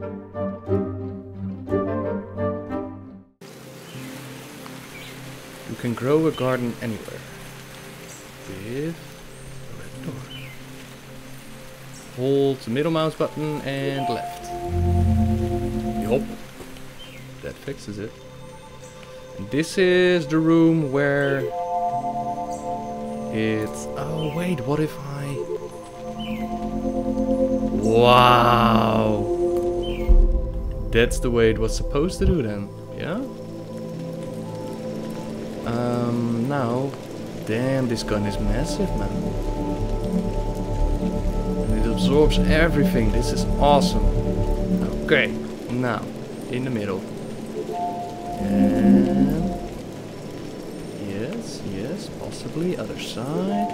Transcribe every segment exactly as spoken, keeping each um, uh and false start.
You can grow a garden anywhere. With a red door. Hold the middle mouse button and left. Yup. That fixes it. And this is the room where it's... Oh wait, what if I... Wow! That's the way it was supposed to do then, yeah? Um, now, damn, this gun is massive, man. And it absorbs everything. This is awesome. Okay, now, in the middle. And yes, yes, possibly other side.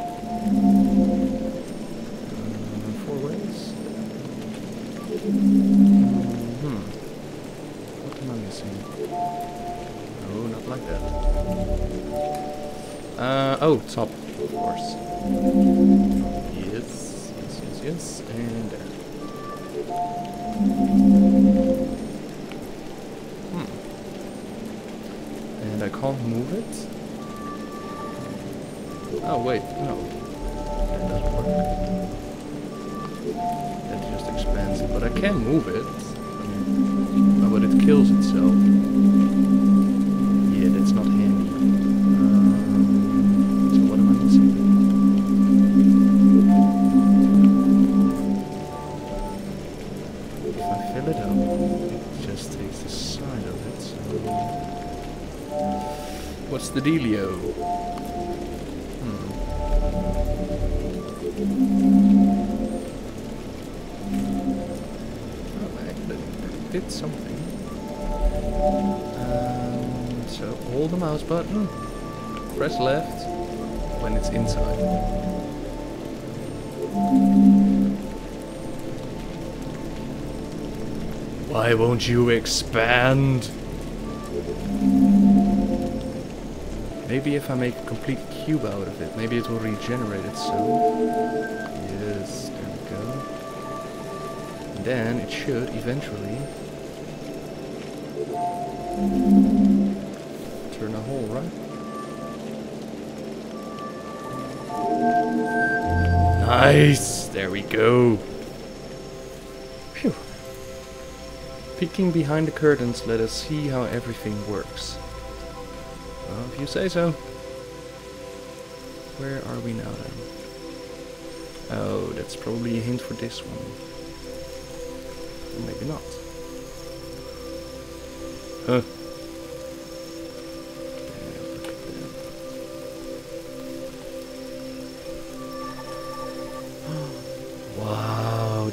Um, four ways. Hmm. What am I missing? No, not like that. Uh, oh, top, of course. Yes, yes, yes, yes, and there. Hmm. And I can't move it? Oh, wait, no. That doesn't work. That just expands it, but I can move it. Oh, but it kills itself. It's not handy. Um, so what am I missing? If I fill it up, it just takes the side of it. So what's the dealio? Hmm. Oh, I did something. So hold the mouse button, press left when it's inside. Why won't you expand? Maybe if I make a complete cube out of it, maybe it will regenerate itself. Yes, there we go. And then it should eventually... in a hole, right? Nice! There we go! Phew! Peeking behind the curtains, let us see how everything works. Well, if you say so. Where are we now then? Oh, that's probably a hint for this one. Maybe not. Huh.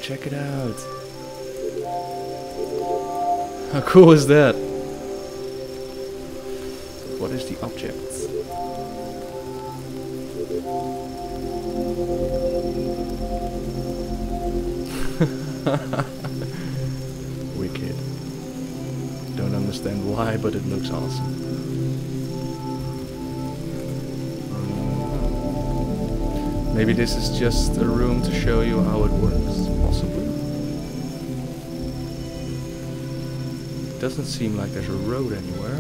Check it out. How cool is that? What is the object? Wicked. Don't understand why, but it looks awesome. Maybe this is just a room to show you how it works. Doesn't seem like there's a road anywhere.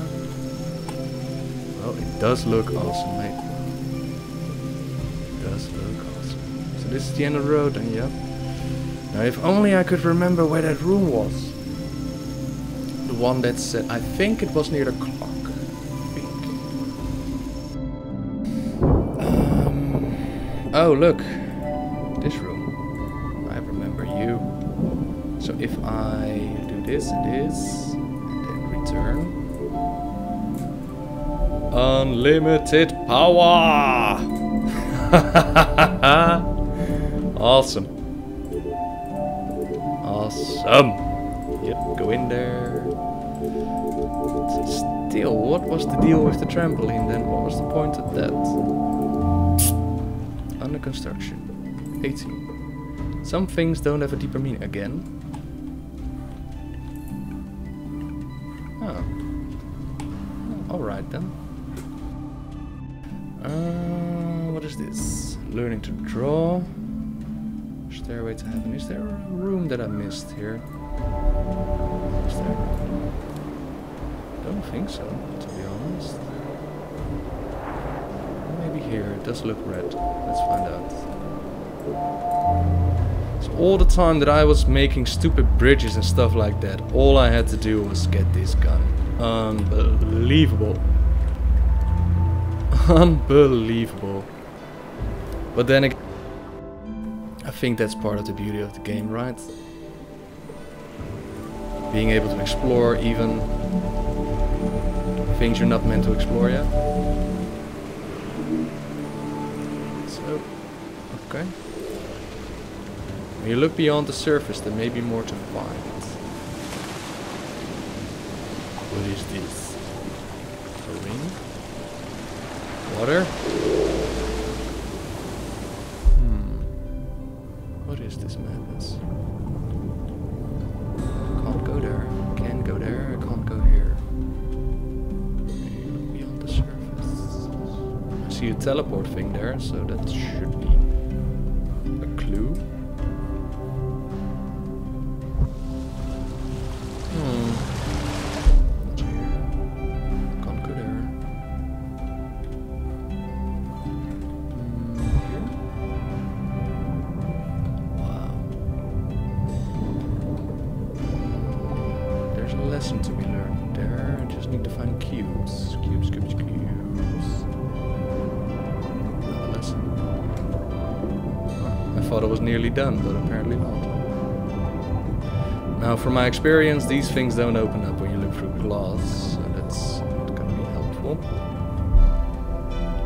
Well, it does look awesome, mate. It does look awesome. So this is the end of the road, and yep. Now, if only I could remember where that room was. The one that said, I think it was near the clock. I think. Um, oh, look. This room. I remember you. So if I do this and this... Turn. Unlimited power! Awesome. Awesome. Yep, go in there. Still, what was the deal with the trampoline then? What was the point of that? Under construction. eighteen. Some things don't have a deeper meaning again. Them. Uh, what is this? Learning to draw. Stairway to heaven. Is there a room that I missed here? don't think so, to be honest. Maybe here, it does look red. Let's find out. So all the time that I was making stupid bridges and stuff like that, all I had to do was get this gun. Unbelievable. Unbelievable. But then again, I think that's part of the beauty of the game, right? Being able to explore even things you're not meant to explore yet. So, okay. When you look beyond the surface, there may be more to find. What is this? A ring? Water? Hmm. What is this madness? A teleport thing there, so that should be a clue. Hmm. What's here? Conquer there. Hmm. Wow. There's a lesson to be learned there. I just need to find cubes. Cubes, cubes, cubes. I thought it was nearly done, but apparently not. Now, from my experience, these things don't open up when you look through glass, so that's not gonna be helpful.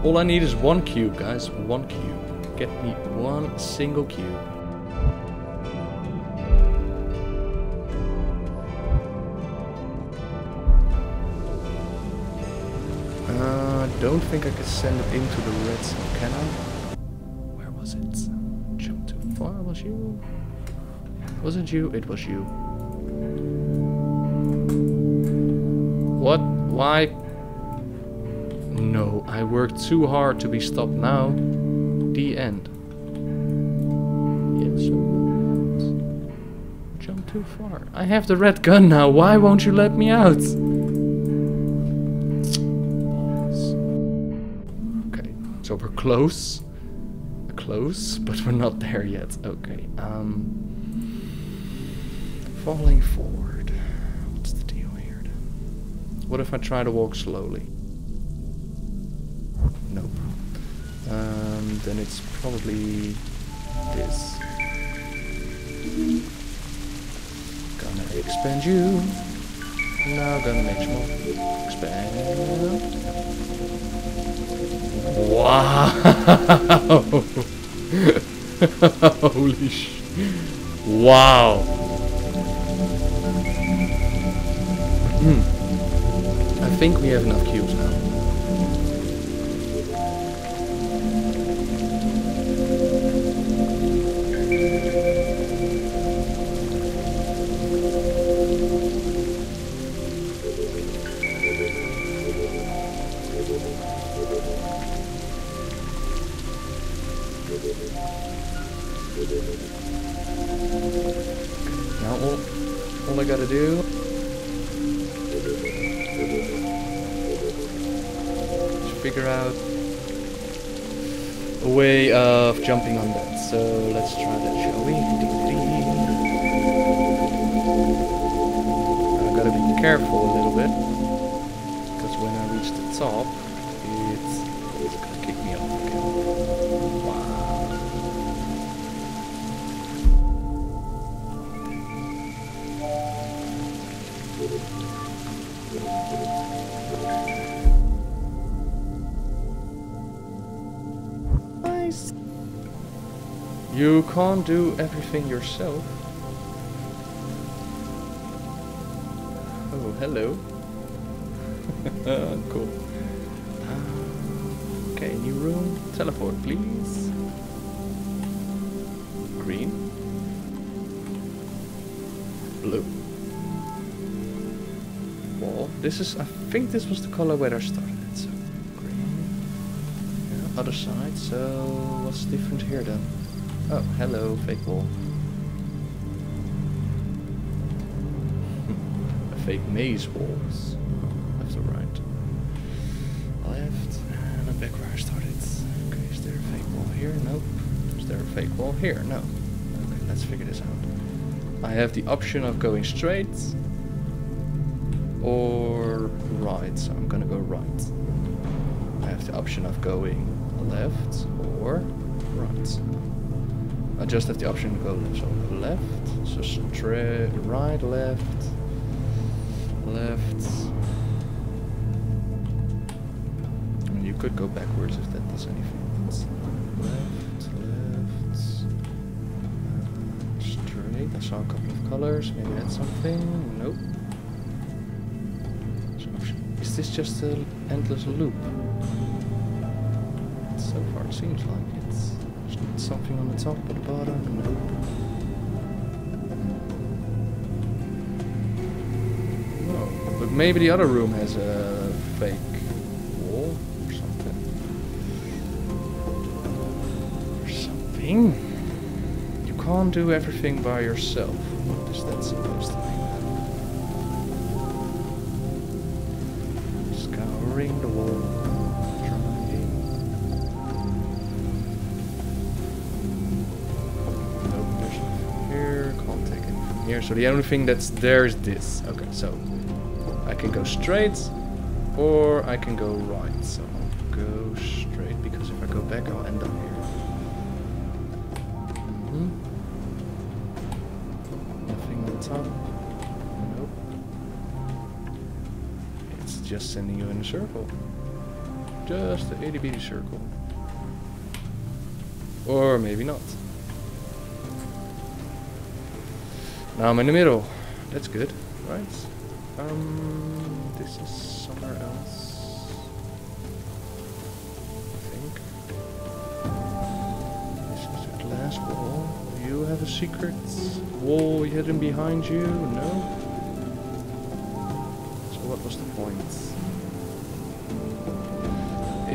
All I need is one cube, guys. One cube. Get me one single cube. Uh, I don't think I can send it into the red cell, can I? Where was it? Far was you? Wasn't you? It was you. What? Why? No, I worked too hard to be stopped now. The end. Yes, I jumped too far. I have the red gun now. Why won't you let me out? Okay, so we're close. Close, but we're not there yet. Okay, um... falling forward. What's the deal here then? What if I try to walk slowly? Nope. Um, then it's probably this. Gonna expand you. Now gonna make some more. Expand. Wow! Holy sh... Wow! Hmm. I think we have enough cubes now. Now all, all I gotta do... is figure out a way of jumping on that. So let's try that, shall we? I've gotta be careful a little bit, because when I reach the top, it's, it's gonna kick me off again. Wow. Nice. You can't do everything yourself. Oh, hello. Cool. Okay, new room. Teleport, please. Green. Blue. This is, I think this was the color where I started, so green. Yeah, other side, so what's different here then? Oh, hello, fake wall. A fake maze walls. I've so right, left, and a bit where I started. Okay, is there a fake wall here? Nope. Is there a fake wall here? No. Okay, let's figure this out. I have the option of going straight or right, so I'm gonna go right. I have the option of going left or right. I just have the option to go left, so left, so straight, right, left, left. I mean, you could go backwards if that does anything. That's left, left, uh, straight. I saw a couple of colors, maybe that's something. Nope. Is this just an endless loop? So far it seems like it's... something on the top or the bottom? Nope. Oh, but maybe the other room has a fake wall or something. Or something? You can't do everything by yourself. What is that supposed to mean? Scouring the wall. Here, so the only thing that's there is this. Okay, so I can go straight or I can go right. So I'll go straight because if I go back, I'll end up here. Mm-hmm. Nothing on top. Nope. It's just sending you in a circle. Just an itty bitty circle. Or maybe not. Now I'm in the middle. That's good, right? Um, this is somewhere else, I think. This is the glass wall. Do you have a secret wall hidden behind you? No? So what was the point?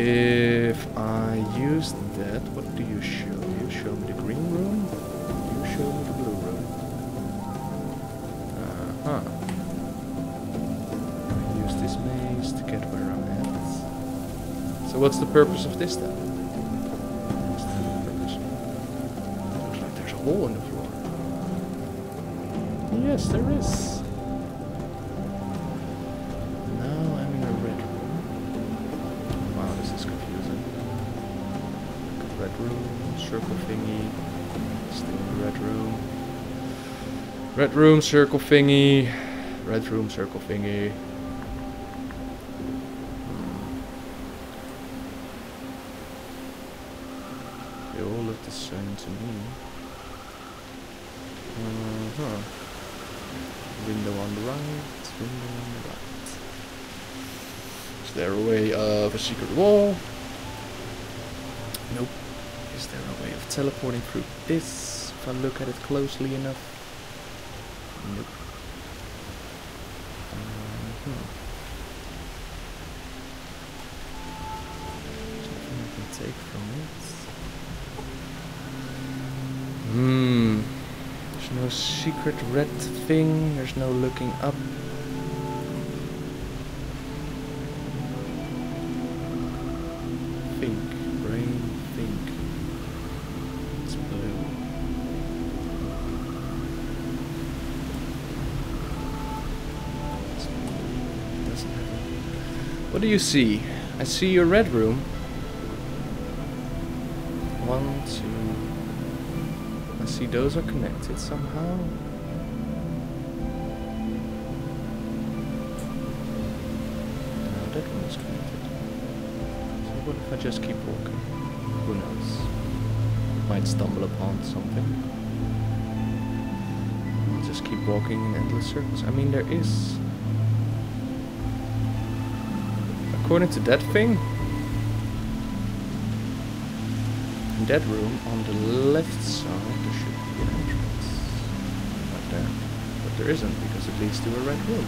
If I used that, what do you show? You show me the green room? You show me the blue room. Huh. I use this maze to get where I'm at. So what's the purpose of this then? What's the purpose? It looks like there's a hole in the floor. Yes, there is. Now I'm in a red room. Wow, this is confusing. Red room, circle thingy. Still red room. Red room, circle thingy. Red room, circle thingy. They all look the same to me. Uh-huh. Window on the right, window on the right. Is there a way of a secret wall? Nope. Is there a way of teleporting through this? If I look at it closely enough. Nope. Mm-hmm. Something I can take from it. Hmm. There's no secret red thing. There's no looking up. Think. Brain. Think. It's blue. What do you see? I see your red room. One, two. I see those are connected somehow. No, that one is connected. So what if I just keep walking? Who knows? Might stumble upon something. I'll just keep walking in endless circles. I mean, there is. According to that thing, in that room on the left side there should be an entrance, right there, but there isn't because it leads to a red room.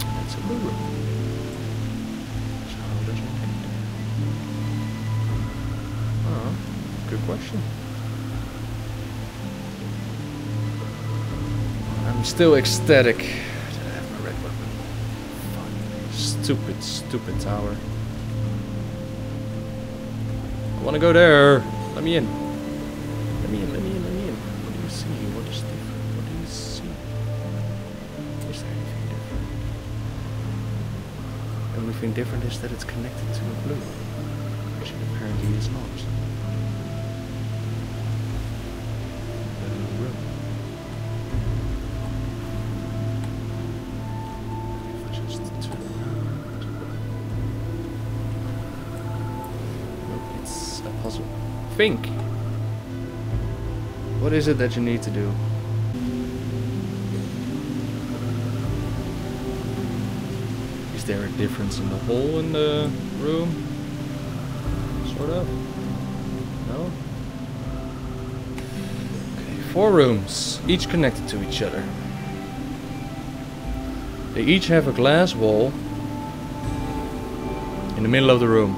That's a blue room. So there's nothing there. Oh, good question. I'm still ecstatic. I have my red weapon. Stupid, stupid tower. I want to go there. Let me in. Let me in, let me in, let me in. What do you see? What is different? What do you see? Is there anything different? The only thing different is that it's connected to a blue, which it apparently is not. Think. What is it that you need to do? Is there a difference in the hole in the room? Sort of. No? Okay, four rooms, each connected to each other. They each have a glass wall in the middle of the room.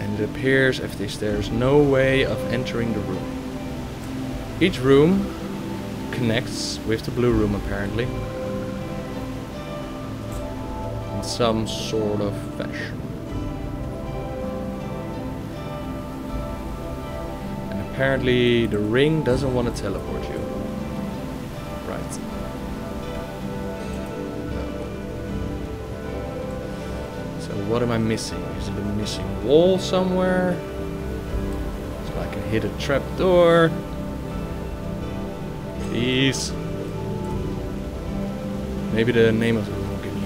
It appears as if there's no way of entering the room. Each room connects with the blue room apparently. In some sort of fashion. And apparently the ring doesn't want to teleport you. Right. So what am I missing? Is it a missing wall somewhere? So I can hit a trap door. Please. Maybe the name of the room will give me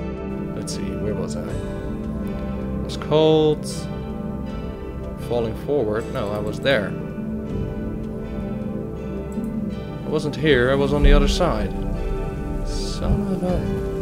a hint. Let's see, where was I? It was called Falling Forward. No, I was there. I wasn't here, I was on the other side. Son of a...